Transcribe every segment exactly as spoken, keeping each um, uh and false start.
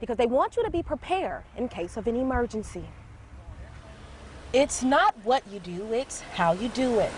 because they want you to be prepared in case of an emergency. It's not what you do, it's how you do it.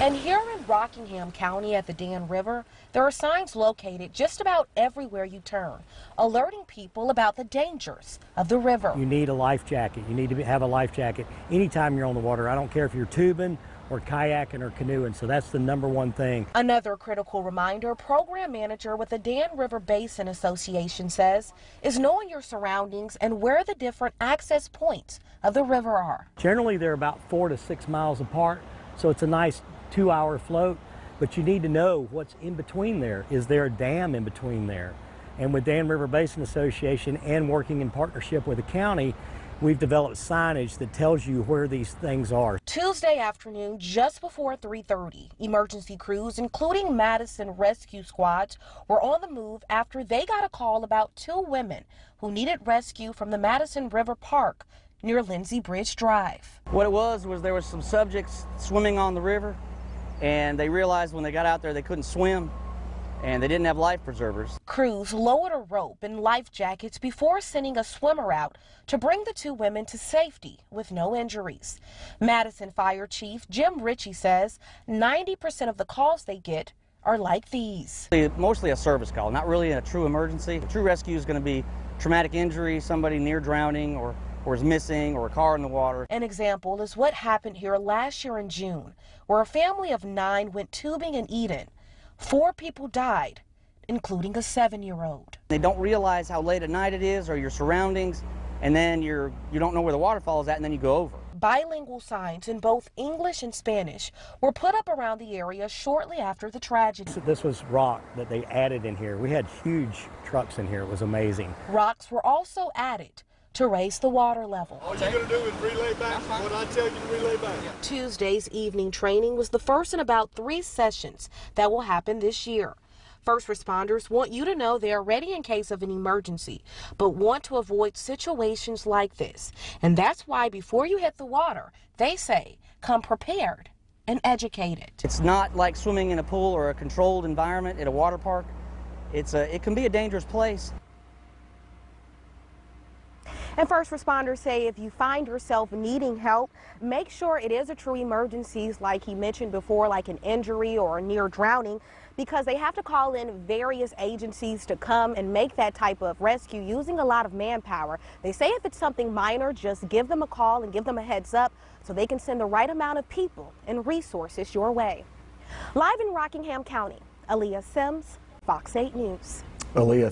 And here in Rockingham County at the Dan River, there are signs located just about everywhere you turn, alerting people about the dangers of the river. You need a life jacket. You need to have a life jacket anytime you're on the water. I don't care if you're tubing or kayaking or canoeing, so that's the number one thing. Another critical reminder, program manager with the Dan River Basin Association says, is knowing your surroundings and where the different access points of the river are. Generally, they're about four to six miles apart, so it's a nice two-hour float, but you need to know what's in between there. Is there a dam in between there? And with Dan River Basin Association and working in partnership with the county, we've developed signage that tells you where these things are. Tuesday afternoon, just before three thirty, emergency crews, including Madison Rescue Squads, were on the move after they got a call about two women who needed rescue from the Madison River Park near Lindsay Bridge Drive. What it was was there was some subjects swimming on the river, and they realized when they got out there they couldn't swim, and they didn't have life preservers. Crews lowered a rope and life jackets before sending a swimmer out to bring the two women to safety with no injuries. Madison Fire Chief Jim Ritchie says ninety percent of the calls they get are like these. Mostly a service call, not really a true emergency. A true rescue is going to be traumatic injury, somebody near drowning, or or is missing, or a car in the water. An example is what happened here last year in June, where a family of nine went tubing in Eden. Four people died, including a seven-year-old. They don't realize how late at night it is or your surroundings, and then you're, you don't know where the waterfall is at, and then you go over. Bilingual signs in both English and Spanish were put up around the area shortly after the tragedy. This was rock that they added in here. We had huge trucks in here. It was amazing. Rocks were also added to raise the water level. All you're going to do is relay back what I tell you to relay back. Tuesday's evening training was the first in about three sessions that will happen this year. First responders want you to know they are ready in case of an emergency, but want to avoid situations like this. And that's why before you hit the water, they say, come prepared and educated. It's not like swimming in a pool or a controlled environment at a water park. It's a, it can be a dangerous place. And first responders say if you find yourself needing help, make sure it is a true emergency, like he mentioned before, like an injury or a near drowning, because they have to call in various agencies to come and make that type of rescue using a lot of manpower. They say if it's something minor, just give them a call and give them a heads up so they can send the right amount of people and resources your way. Live in Rockingham County, Aaliyah Sims, Fox eight News. Aaliyah.